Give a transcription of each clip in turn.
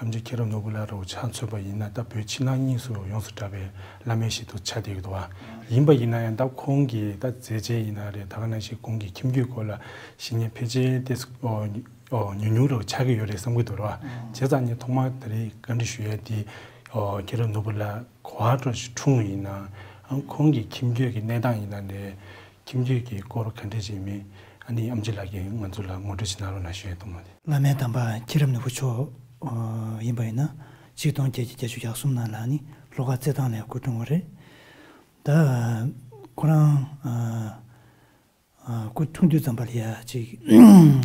암지 결혼 노블라로 찬수바 있나다 배치나니수 용수답에 라메시도 차되기도와 인바 이나엔다 공기다 제제 이날에 다가나시 공기 김규골라 신의 폐지 데스어 뉴뉴로 차기 요래 섬기도와 제자니 동마들이 건디슈에디 결혼 노블라 과도 충이나 공기 김규기 내당이나데 김규기 고로 컨디지미 아니 암질하게 만줄라 모르시나로 나셔야 동마 라메담바 기름을 붙여 이번에는 지금 제주 약속나라니 로가 재단에 고통을 다 그런 고통도 담발이야 지금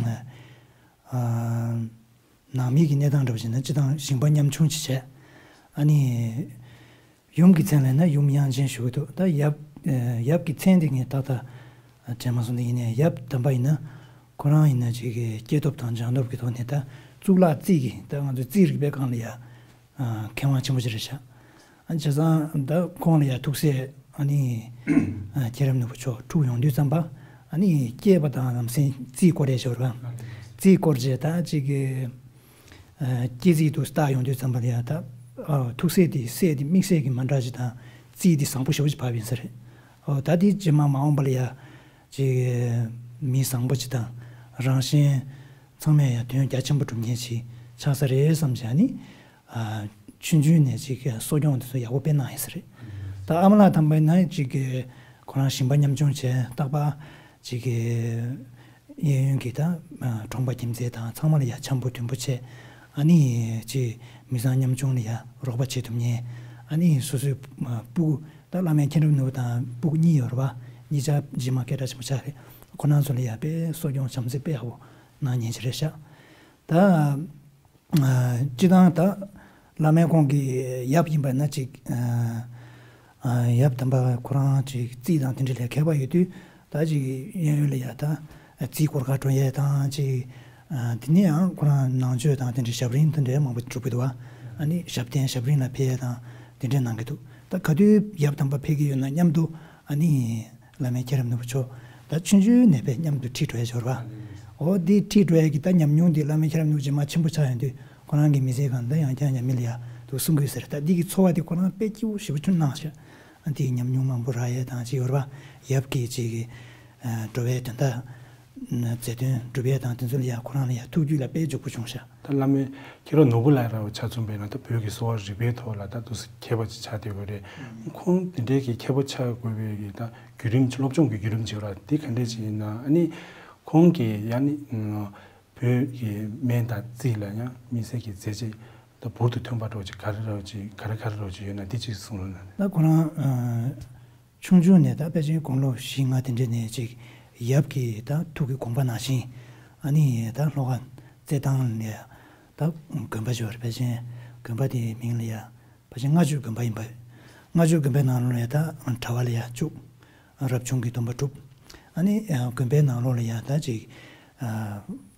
남이기 내당들지는 지당 신반념 총치체 아니 용기전에나 용미한 진수도 다약 약기 텐딩에 따다 제마선에 이내 약 담바이나 그런 있는 지게 제도 단장 높기도 했다 Zula Zig, the Zig Beconia, Kamachimusha. And Chazan, the Konya took say, Annie Jeremnucho, two young Dusamba, Annie Jebadan, I'm saying Zikorejoram. Zikorjeta, Jig Jizzy to stay on Dusambaliata, to say the said mixing Mandrajita, see the Sambush which Pavin said. Oh, Daddy Jemama Ombalia, Jig Miss Sambuchita, Ranchin. 처음에 야침부터 내지 차서에 섬자니 아 춘준에 지게 소경도 야고 빼나 했으리 다 아무나 담배나 지게 고난 신반념 중제 딱봐 지게 예윤기다 정바김제다 정말 야침부터 부채 아니 지 미산념 중이야 로바치 듬니 아니 수수 부 달라면 캐노다 부니 여러와 니자 지마케라지 부차리 고난 소리야 빼 소경 점세 빼하고 나니지레샤 다 지당다 라메공기 야빈바나지 야담바 쿠란지 지당텐질레 개바이디 다지 예율이야다 지고르가토예다지 디니야 쿠란 나주다텐지 샤브린텐데 마부트르비도와 아니 샤브텐 샤브린나 페다 디데난게도 다 가디 야담바 페기요나 냠도 아니 라메케름도 부초 다 춘주 네베 냠도 티토에저와 어디 티드웨기다 냠뇽디 라메케람누지 마침부차인데 권한게 미세간다 양자냐 밀이야 또 숨고있으다 니기 초와디 권한 빼지우 싶으나셔 안디 냠뇽만 보라야 다지 여봐 얍기지 드웨든다 제든 드베다 된줄이야 권한이야 두줄라 빼지고 부정샤 달라메 기로 노블라라고 자준배는데 벽이 소어 리베토라다 도스 개버지 차되고래 콩 내기 개버차 고백이다 그림질 업종기 그림질라 디 간데지나 아니 공기 야니 벽이 맨다 찔라냐 미세기 제지 더 보드 톰바로지 가르러지 가르가르러지 나 디지스는 나 그러나 충주네다 배진 공로 신하든지네 즉 이야기다 두기 공부나시 아니 다 로간 제당네 다 근바저 배진 근바디 민리야 배진 아주 근바인 바 아주 근바나로에다 타발이야 쭉 아랍중기 톰바쭉 아니 근배나로야 다지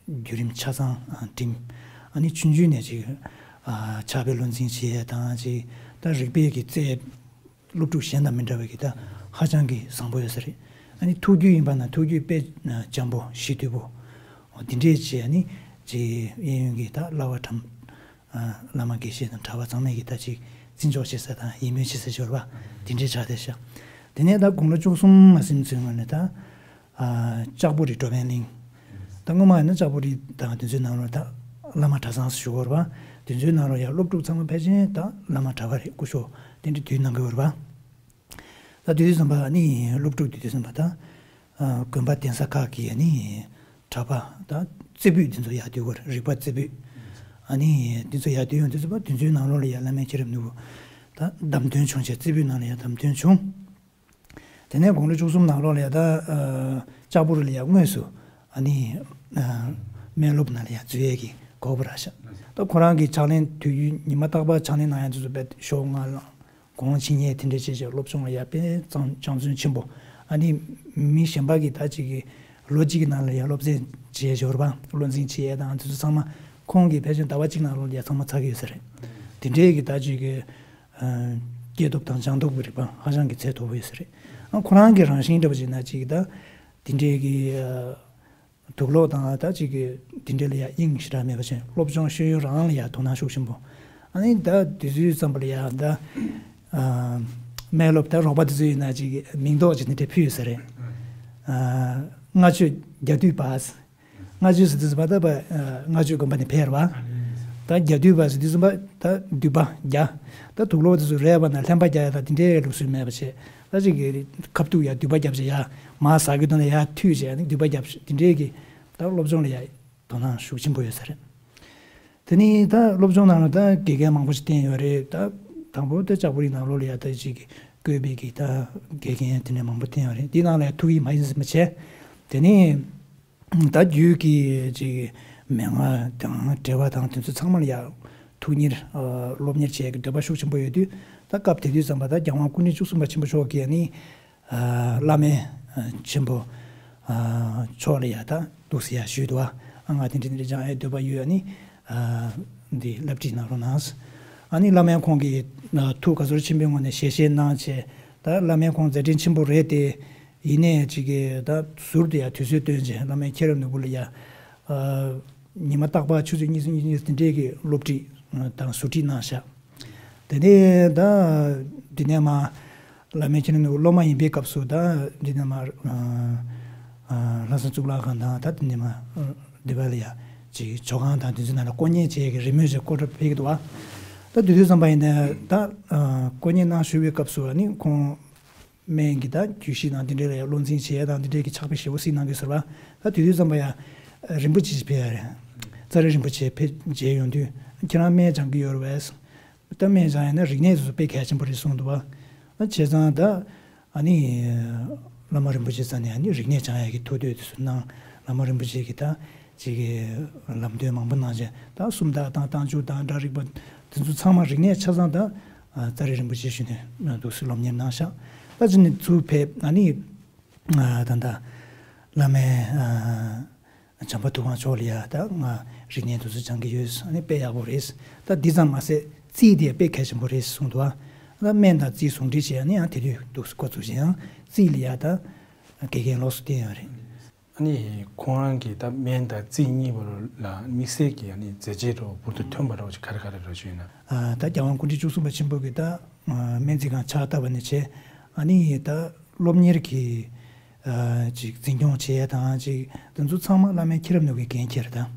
유림 차상 팀 아니 춘준에 지금 차별론 진시에 다지 다르비기 제 루트 셴다면다기다 하장기 상보여서리 아니 투규인반나 투규배 잠보 시튜보 어딘데지 아니 제 예용기다 라와탐 라마기시는 타와장내기다지 진조시세다 이미지세죠라 딘제자데샤 딘에다 공로중숨 말씀증을다 자부리 도맨링 당고마는 자부리 당든지 나로다 라마타상 쇼르바 든지 나로야 롭둑상 배진다 라마타바리 고쇼 든지 뒤난거르바 다디즈나바니 롭둑디즈나바다 건바텐사카기니 타바 다 제비든지 야디고 리바 제비 아니 든지 야디온 든지 든지 나로야 라메치름누 다 담든촌 제비 나로야 담든촌 내내 공로 조금 나로려다 자부를이야 그래서 아니 멜롭나리아 주의기 고브라샤 또 고랑기 자네 뒤 니마다바 자네 나야주베 쇼응알 공신이 텐데지죠. 롭송아 야페 점점 침보. 아니 미셴바기 다지기 로직이나를 열롭제 지에저바 론진 지에다 안투 상마 공기 배전 다와직나로 야상마 차기 요새래. 딘데기 다지기 계도당 장독부리바 하장기 제도 보이스래. 안 고난기랑 신도지나 지기다 딘데기 도로다 다지기 딘데리아 잉시라며 가지 롭송 시유랑이야 도나쇼심보. 아니 다 디즈 썸블이야 다 메롭다 로바드즈이 나지 민도지네 대표서래 나주 야두바스 나주스 디즈바다바 나주 컴퍼니 페르와 다 야두바스 디즈바 다 두바 야다 돌로드즈 레바나 템바자다 딘데 루스메바체 나지게 갑두야 두바잡자야 마사기도나 야 튜제 두바잡 딘데기 다 롭존이야 돈한 수신 보여서래 드니 다 롭존나나다 기계 망고스텐 요레 다 당보다 자부리 나로리아 다지기 괴비기 다 개개한테는 망부터요. 디나라 투이 마이즈스메체 되니 다 유기 지 명아 당 대화당 뜻 상말이야. 투니 롭니치에 대바쇼침 보여디 다 갑테디 잠바다 장화군이 죽숨 같이 보셔기니 라메 침보 초리아다 도시야 슈도아 안가딘디 장에 대바유니 디 랍티나로나스 아니 라면 공기 나투 가서 친병원에 셰셰나체 다 라면 공제 진침부 레데 이내 지게 다 수르디아 투스든지 라면 체름도 불이야 니마딱바 추진이 니스데기 롭티 당 수티나샤 데네 다 디네마 라면 체는 올로마이 백업소다 디네마 라선쪽라 간다 다 디네마 디발이야 지 조간다 디즈나라 꼬니 제게 리뮤즈 코르 페기도와 다 두두선바이네 다 권이나 수비 갑수라니 공 맹기다 주시나들레 론진시에다들기 착비시 오시나게서라 다 두두선바야 림부치스페아레 자르림부치 페제욘두 그나메 장기여베스 그다음에 자이나 리네즈 페케진 버리송도와 제자다 아니 라마림부치산이 아니 리네자야기 토데스나 라마림부치기다 지게 람드에 망분나제 다 숨다 단단주단 다리버 또 참아지네 찾아다 자리를 보시시네 도슬롬님 나샤 빠진 두페 아니 단다 라메 잠바도와 졸이야다 리네도 장기유스 아니 베야보레스 다 디자마세 지디에 베케시모레스 송도아 라멘다 지송디지 아니 아테리 도스코토지야 지리야다 게겐로스티아레 아니 공항기 다 면다 진입을 라 미세기 아니 제제로 보도 텀바라고 가르가르로 주이나 아다 양원군이 주수마 침복이다 면지가 차다번이체 아니 다 롬니르기 직 진정체다 지 전주 참마라면 기름력이 괜찮다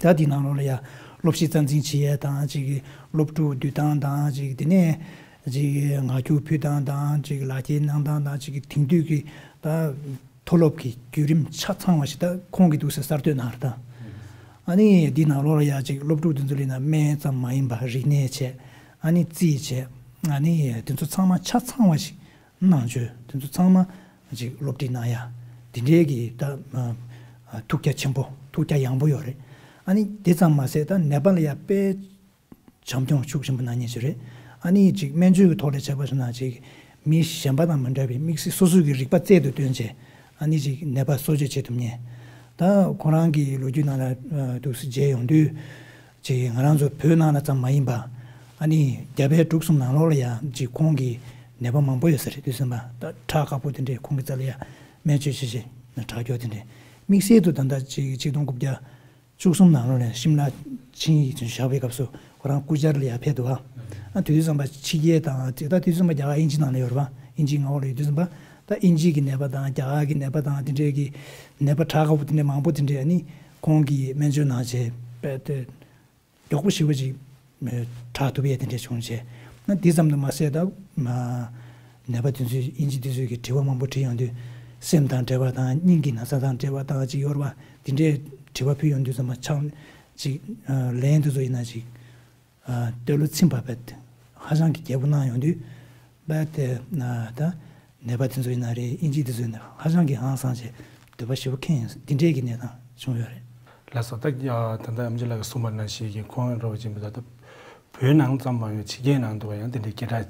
다디나로야 롭시 전진치에다 지 롭투 뒤단다 지 되네 지 나주피단다 지 라진난다 지 팅두기 다 톨롭기 규림 차창하시다 공기도서 살드나르다 아니 디나로야지 롭루든들이나 매점 마인바리네체 아니 지체 아니 된소 참마 차창하시 나주 된소 참마 아직 롭디나야 디레기 다 독자 침보 독자 양보요래 아니 대장마세다 네발야 빼 점점 죽으신 분 아니시래 아니 즉 맨주 돌에 잡아서나 아직 미 샴바다 만잡이 믹스 소수기 리바 제도 된제 아니지 네바 소제체듬네 다 고랑기 로지나라 도스제용두 제 나란조 표현하나 참 마인바 아니 대배 독숨 나로야 지 공기 네바만 보여서리 되선바 다 타가보든데 공기 잘이야 매치시시 나 타교든데 믹스에도 단다 지 지동급자 죽숨 나로네 심나 지 샤베갑소 고랑 구자를 앞에도아 뒤에서만 지게다 제가 뒤에서만 야가 인진하네 여러분 인진 어울리 뒤에서만 다 인지기 내바다 자기 내바다 되기 내바 타가부터네 망부터네 아니 공기 면전하제 배트 욕부시고지 타도비에 된데 존재 나 디잠도 마세다 마 내바든지 인지디즈기 대화만 버티는데 샘단 대바다 인기나 사단 대바다 지요와 된데 대화표현도 좀 참지 랜드도 있나지 덜루침바베트 하장기 개분하는데 배트 나다 네바든 소리나리 인지드즈는 하장기 항상제 더바시오킨 딘데기네다 중요해. 라서다 단다 암질라가 소만나시기 공항으로 지금부터 부연항도 말고 지게항도 연대 느끼라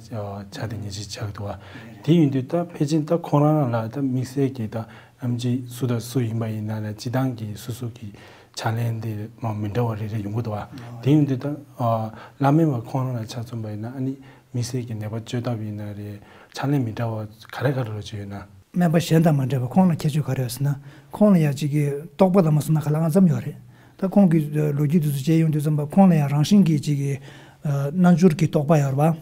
자든 이지 작도와 디윈도다 페진다 코로나라다 믹스에기다 암지 수도 수이마이 나라 지단기 수수기 잘했는데 뭐 민다월이 연구도와 디윈도다 라메마 코로나 차좀바이나 아니 미세기 내버 쥐다비 나리 잘내 민다와 가래가로 주나 내버 현다만 되고 코로나 계주 가려었으나 코로나 지기 똑바다 무슨 나가랑 좀 요래 다 공기 로지도 제용도 좀 코로나 랑신기 지기 난주르기 똑바여봐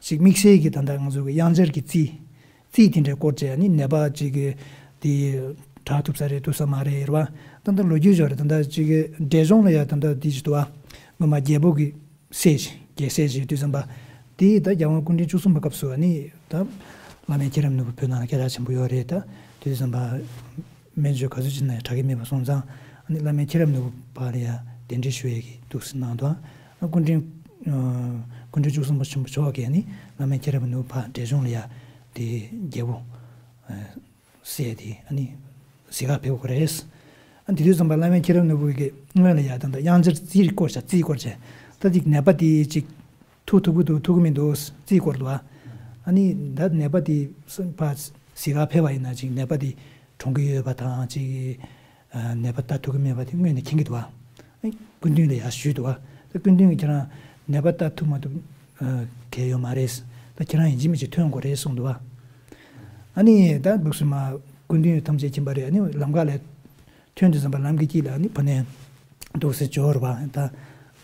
지금 믹스에기 단다는 거 양절기 찌 된데 거지 아니 내버 지기 디 다톱살에 도사마레와 단다 로지저래 단다 지기 대종이야 단다 디지도와 뭐마 제복이 세지 제세지 되선바 디다 양원군이 주숨 바깝소 아니 다 라면 계란도 변하는 계란침 보여래다 되선바 면조 가지진나 자기미 손상 아니 라면 계란도 바리야 된지슈에기 독스나도 군진 군진 주숨 좀 좋아게 아니 라면 계란도 바 대종이야 디 예보 세디 아니 제가 배우고 그래서 안 들으선 발라면 계란도 보게 뭐야 된다 양저 지리고자 지고자 다직 나바디 직 투투부도 투금인도 지고르와 아니 나 네바디 선파 시가 페바이나 지 네바디 종교에 바다 지 네바다 투금에 바디 뭐네 킹기도와 군중의 야슈도와 군중이 전화 네바다 투마도 개요 말에서 전화 인지미지 투영고래 송도와 아니 다 무슨 마 군중의 탐지 진발이 아니 람가래 튀어지선 발람기기라 아니 보내 도세 저어봐 다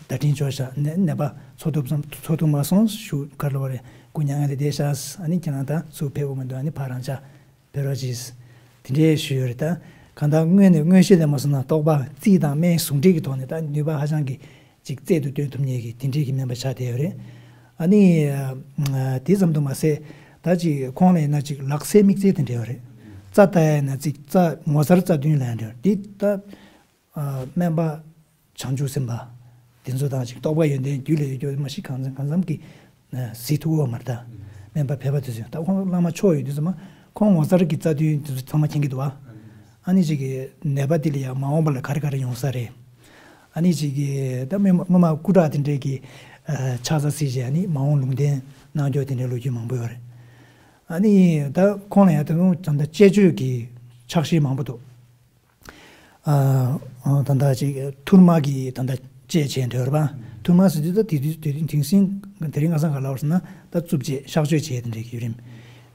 다진 조사 네바 소도선 소도마선 슈 칼로레 군양의 대사스 아니 캐나다 소페고만도 아니 파란자 베라지스 디레슈르다 간다응네 응시데마스나 도바 지다메 숨디기 돈에다 니바 하장기 직제도 되는 얘기 딘지기 멤버 차대요레 아니 디즘도 마세 다지 코네 나지 락세믹 제된데요레 자다에나 직자 모서르자 듄란데 디타 멤버 장주셈바 된소다 아직 떠봐야는데 줄이 요즘씩 간삼기 시투어 말다 멤버 배워주세요. 다 혼나마 초이 되지만 공원서를 기자들이 정말 챙기도와 아니 지게 네바딜이야 마음을 가르가리 용사래 아니 지게 다음에 뭐마 구라든데기 찾아시지 아니 마음롱데 나조되는 로지만 보여래 아니 다 코네야도 전다 제주기 착시 마음부터 단다지 투르마기 단다 제제더바 토마스도 디디 띵싱 데링아상 갈라우스나 다춥지 샤그제제 된데 기림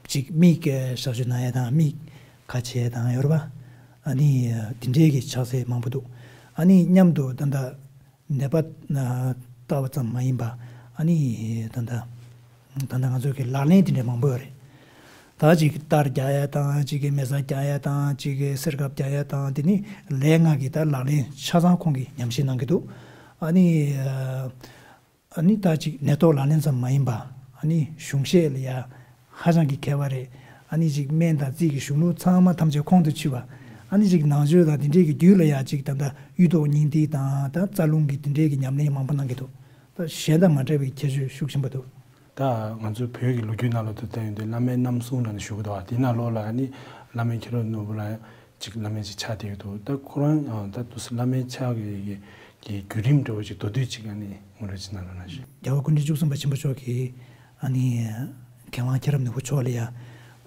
직 미게 샤그나야다 미 같이에다 여러분 아니 딘데기 차세 망부도 아니 냠도 단다 네바나 따와자 마임바 아니 단다 가족이 라네딘데 망보레 다지 따르자야다 지게 메자야다 지게 서갑자야다 되니 랭아기다 라네 차상콩기 냠신한게도 아니 아니 다지 네토라는 점마인바 아니 슝셰리아 하장기 개발에 아니 지금 맨다 지기 슝루 참마 탐제 콩도 치와 아니 지금 나주다 딘데기 듀레야 지금다 유도닌디다 다 자룽기 딘데기 냠네 만반한게도 다 셴다 만데비 계주 슉심바도 다 먼저 배역이 로균나로도 되는데 남의 남수는 슈고도 디나로라니 남의 결혼 노블라 지금 남의 차대도 다 그런 다 슬람의 차기 이 그림도 이제 도대지간이 오래지나는 아시. 야군이 죽선 받침 보초기 아니 경화처럼도 고초리야.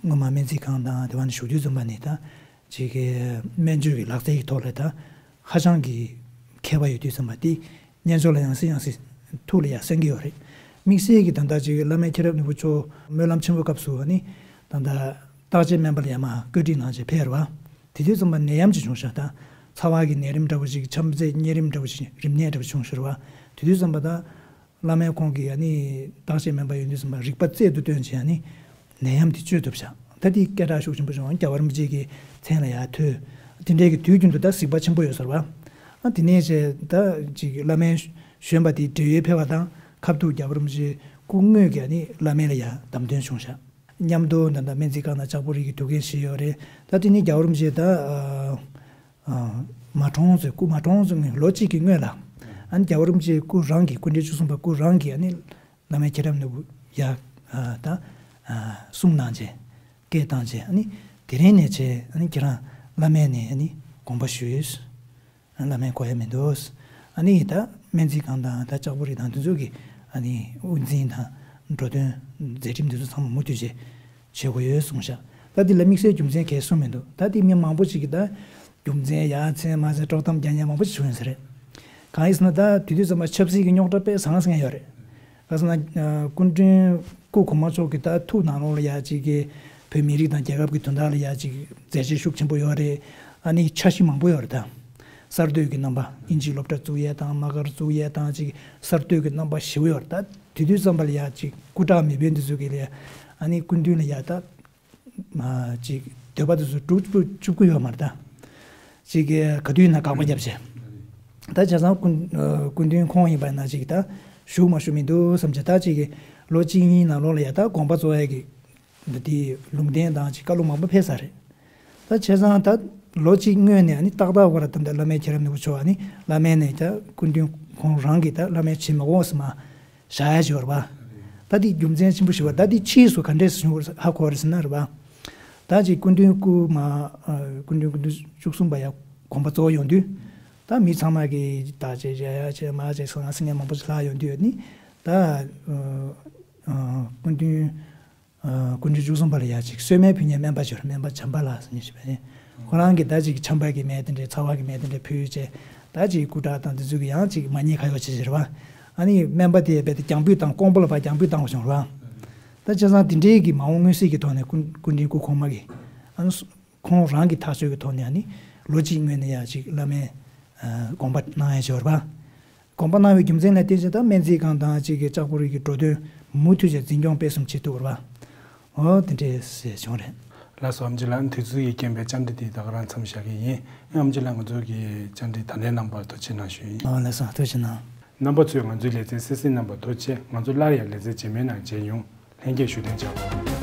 엄마면지 간다 대원 쇼주좀 많이다. 지게 면주기 락대기 돌았다. 하장기 개발이 되서 맞디. 년절에는 시장시 토리야 생겨리. 믹스에기 단다지 라메처럼도 고초 멸람침부 갑수하니 단다 다지 멤버야마 그디나지 페르와. 디디좀만 내암지 중사다. 사와기 내림다고지 점제 내림다고지 림내다고 중서와 뒤뒤선보다 라메 공기 아니 다시 멤버 연습 리퍼트도 된지 아니 내암 뒤쪽도샤 다디 깨라쇼 좀 보죠 언제 얼마지기 채나야 돼 근데게 뒤준도 다시 받침 보여서와 안티네제 다 지기 라메 쉔바디 뒤에 페와다 갑도 잡음지 공격이 아니 라메야 담된 중샤 냠도 난다 멘지가나 잡으리기 두개 시열에 다디니 잡음지다 마통즈 꾸마통즈는 로직이 뭐라 안 겨울음지 꾸랑기 군대 주선바 꾸랑기 아니 남의 계람도 야다 숨난제 깨단제 아니 데레네제 아니 계란 라메네 아니 공부슈스 라메 고에멘도스 아니 다 멘지간다 다 저부리단 두기 아니 운진하 로든 제림도 참 못이지 최고의 성사 다들 레믹스에 좀제 개소면도 다들 몇 마보지기다 좀제 야체 맞아 조금 전에 마보지 주는서래 가이스나다 뒤에서 막 접시기 용접에 상상해 요래 그래서 나 군대 고고마초기다 투 나노야지게 페미리다 제가기 돈달야지 제시숙 전부 요래 아니 차시만 보여다 Sarduki number, Inji Lopta Zuyeta, Magar Zuyeta, Sarduki number, Shiwata, Tidusambalia, Kutami, Bendizukilia, and Kunduliata, Tobatu, Chukuyo Marta, Sig Kaduna Kamajabse. That's how Kundun Kong by Najita, Shuma Shumido, some Jatachi, Lochini, Naloliata, Compazoegi, the Lumden, Chikaluma Pesare. That's how 로칭은 아니 딱다고 그랬던데 라메처럼 누구죠 아니 라메네자 군디 공랑기다 라메치 먹었으마 샤야죠 봐 다디 좀전 심부시와 다디 치수 컨데스 하고 그랬으나 봐 다지 군디구마 군디구 죽숨바야 공부도 연두 다 미참하게 다제야 제 맞아 선생님 뭐 보자 연두니 다 군디 죽숨바야 직 쇠매 비냐면 봐줘 멤버 잠발라스니 집에 고랑게 다지 참바게 매든데 차와게 매든데 표제 다지 구다던 주기 양지 많이 가요치지로 아니 멤버들이 배트 장비당 공부를 봐 장비당 오셔라 다지나 딘데기 마웅의식이 돈에 군군이고 공막이 안 공랑게 타서게 돈이 아니 로징면이야지 라메 공부나에 저봐 공부나에 김전에 되지다 멘지간 다지게 자고르기 도드 무투제 진정 뺏음 치도라 어 딘데스 저래 라서 암질한 뒤주의 캠페 잔디다 그런 참시하기 암질한 저기 잔디 단내 넘버도 지나시 나서 되시나 넘버 2 먼저 레지 시스 넘버 도체 먼저 라야 레지 제면 제용 행계 주된 작업